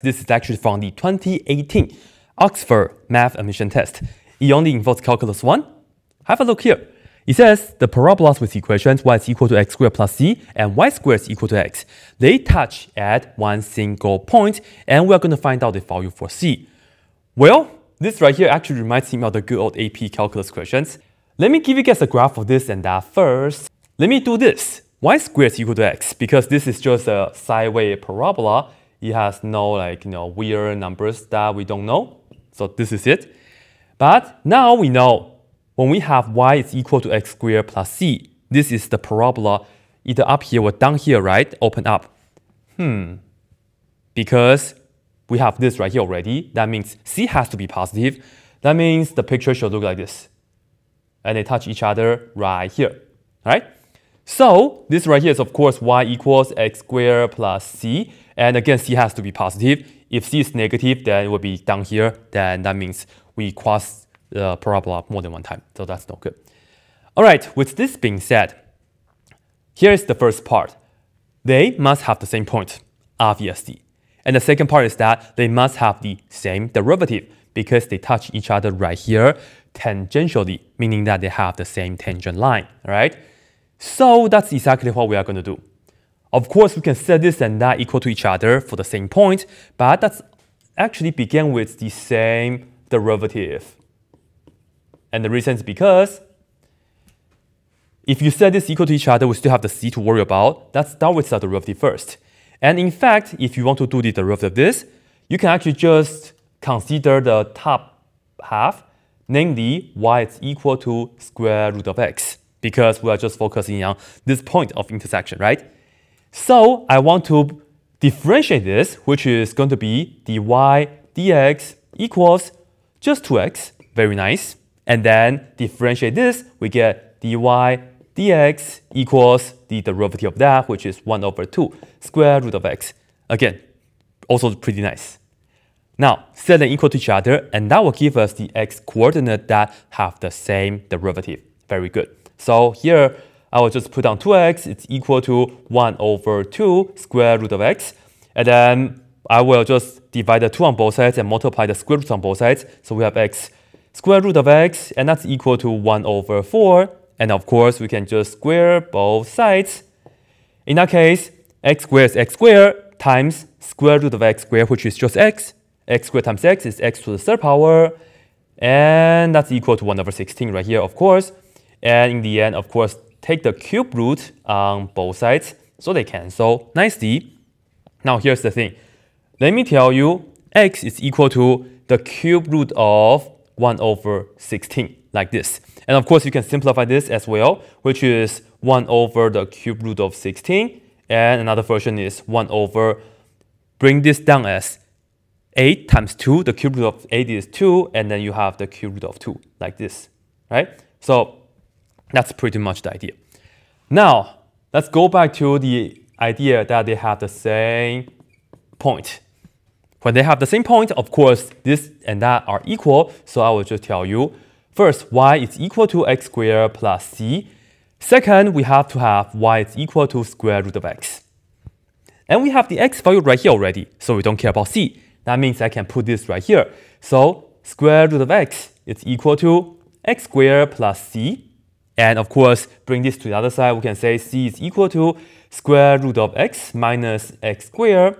This is actually from the 2018 Oxford Math Admission Test. It only involves calculus 1. Have a look here. It says the parabolas with equations y is equal to x squared plus c and y squared is equal to x. They touch at one single point, and we're going to find out the value for c. Well, this right here actually reminds me of the good old AP calculus questions. Let me give you guys a graph of this and that first. Let me do this. Y squared is equal to x, because this is just a sine wave parabola. It has no weird numbers that we don't know. So this is it. But now we know when we have y is equal to x squared plus c, this is the parabola either up here or down here, right? Open up. Because we have this right here already. That means c has to be positive. That means the picture should look like this. And they touch each other right here. All right? So this right here is, of course, y equals x squared plus c. And again, c has to be positive. If c is negative, then it will be down here. Then that means we cross the parabola more than one time. So that's no good. All right, with this being said, here is the first part. They must have the same point, obviously. And the second part is that they must have the same derivative because they touch each other right here tangentially, meaning that they have the same tangent line, right? So that's exactly what we are going to do. Of course, we can set this and that equal to each other for the same point, but that's actually begin with the same derivative. And the reason is because if you set this equal to each other, we still have the c to worry about. Let's start with the derivative first. And in fact, if you want to do the derivative of this, you can actually just consider the top half, namely y is equal to square root of x, because we are just focusing on this point of intersection, right? So I want to differentiate this, which is going to be dy dx equals just 2x, very nice. And then differentiate this, we get dy dx equals the derivative of that, which is 1 over 2 square root of x. Again, also pretty nice. Now, set them equal to each other, and that will give us the x coordinate that have the same derivative. Very good. So here, I will just put down 2x, it's equal to 1 over 2 square root of x. And then I will just divide the 2 on both sides and multiply the square roots on both sides. So we have x square root of x, and that's equal to 1 over 4. And of course, we can just square both sides. In that case, x squared is x squared times square root of x squared, which is just x. X squared times x is x to the third power. And that's equal to 1 over 16 right here, of course. And in the end, of course, take the cube root on both sides, so they cancel nicely. Now here's the thing. Let me tell you, x is equal to the cube root of 1 over 16, like this. And of course, you can simplify this as well, which is 1 over the cube root of 16. And another version is 1 over, bring this down as 8 times 2. The cube root of 8 is 2, and then you have the cube root of 2, like this, right? So that's pretty much the idea. Now, let's go back to the idea that they have the same point. When they have the same point, of course, this and that are equal. So I will just tell you, first, y is equal to x squared plus c. Second, we have to have y is equal to square root of x. And we have the x value right here already, so we don't care about c. That means I can put this right here. So square root of x is equal to x squared plus c. And of course, bring this to the other side, we can say c is equal to square root of x minus x squared.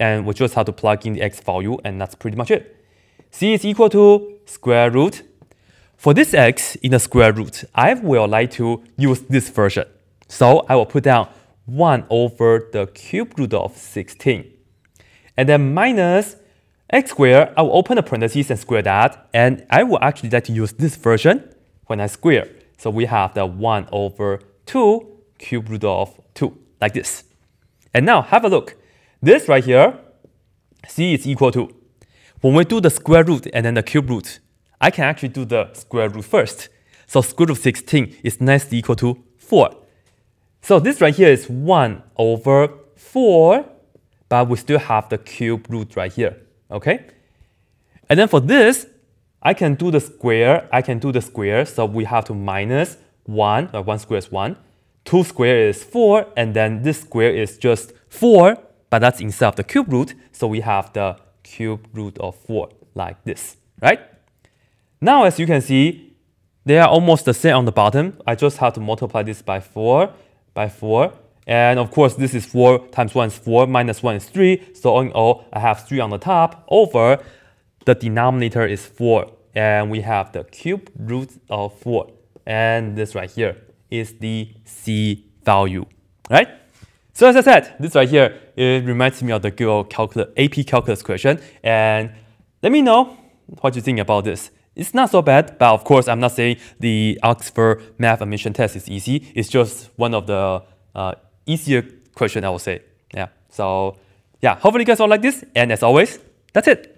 And we just have to plug in the x value, and that's pretty much it. c is equal to square root. For this x in the square root, I will like to use this version. So I will put down 1 over the cube root of 16. And then minus x squared, I will open the parentheses and square that. And I will actually like to use this version when I square. So we have the 1 over 2 cube root of 2, like this. And now have a look. This right here, c is equal to, when we do the square root and then the cube root, I can actually do the square root first. So square root of 16 is nicely equal to 4. So this right here is 1 over 4, but we still have the cube root right here. Okay? And then for this, I can do the square, so we have to minus 1, 1 squared is 1, 2 squared is 4, and then this square is just 4, but that's instead of the cube root, so we have the cube root of 4 like this, right? Now, as you can see, they are almost the same on the bottom. I just have to multiply this by 4, and of course this is 4 times 1 is 4, minus 1 is 3, so all in all, I have 3 on the top over the denominator is 4, and we have the cube root of 4, and this right here is the C value, right? So as I said, this right here, it reminds me of the good old AP calculus question, and let me know what you think about this. It's not so bad, but of course I'm not saying the Oxford Math Admission Test is easy. It's just one of the easier questions, I would say. Yeah, so yeah, hopefully you guys all like this, and as always, that's it.